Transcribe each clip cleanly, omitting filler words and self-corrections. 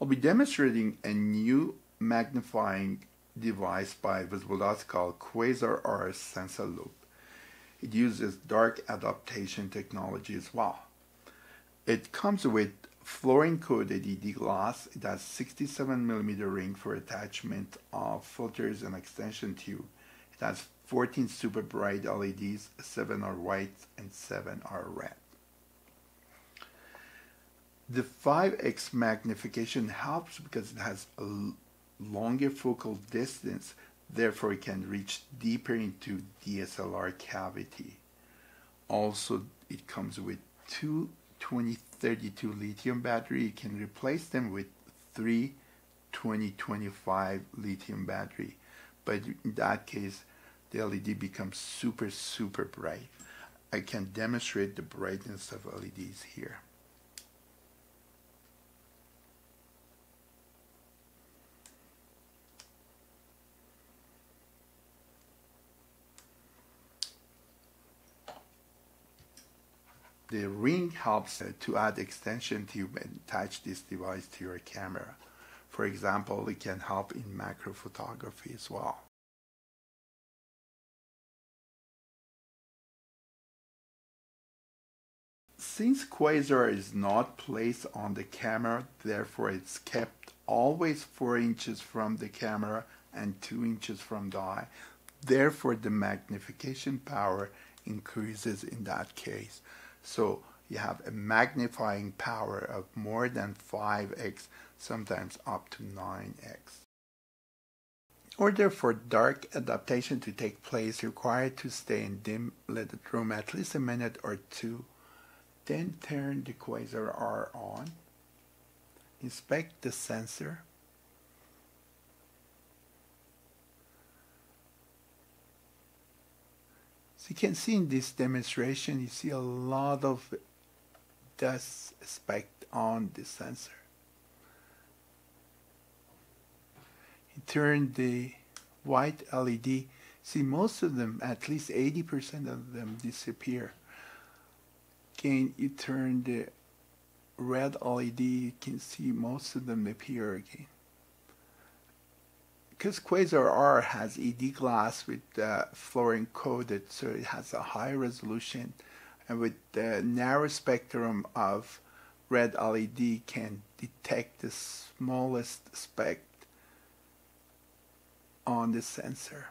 I'll be demonstrating a new magnifying device by VisibleDust called Quasar R sensor loop. It uses dark adaptation technology as well. It comes with fluorine coated ED glass. It has 67mm ring for attachment of filters and extension tube. It has 14 super bright LEDs, 7 are white and 7 are red. The 5x magnification helps because it has a longer focal distance, therefore it can reach deeper into DSLR cavity. Also, it comes with two 2032 lithium battery. You can replace them with three 2025 lithium battery, but in that case the LED becomes super bright. I can demonstrate the brightness of LEDs here. The ring helps to add extension tube and attach this device to your camera. For example, it can help in macro photography as well. Since Quasar is not placed on the camera, therefore it's kept always 4 inches from the camera and 2 inches from the eye. Therefore, the magnification power increases in that case. So you have a magnifying power of more than 5x, sometimes up to 9x. In order for dark adaptation to take place, you're required to stay in dim lighted room at least a minute or two. Then turn the Quasar R on. Inspect the sensor. You can see in this demonstration, you see a lot of dust specked on the sensor. You turn the white LED, see most of them, at least 80% of them disappear. Again, you turn the red LED, you can see most of them appear again. Because Quasar R has ED glass with fluorine coated, so it has a high resolution, and with the narrow spectrum of red LED can detect the smallest speck on the sensor.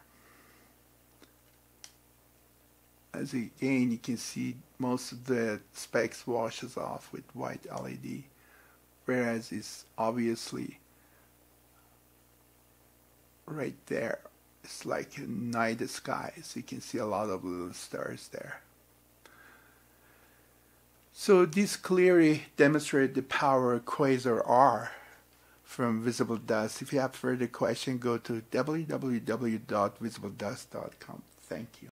As again, you can see most of the specks washes off with white LED, whereas it's obviously right there, it's like a night sky, so you can see a lot of little stars there. So this clearly demonstrates the power of Quasar R from VisibleDust. If you have further questions, go to www.visibledust.com. Thank you.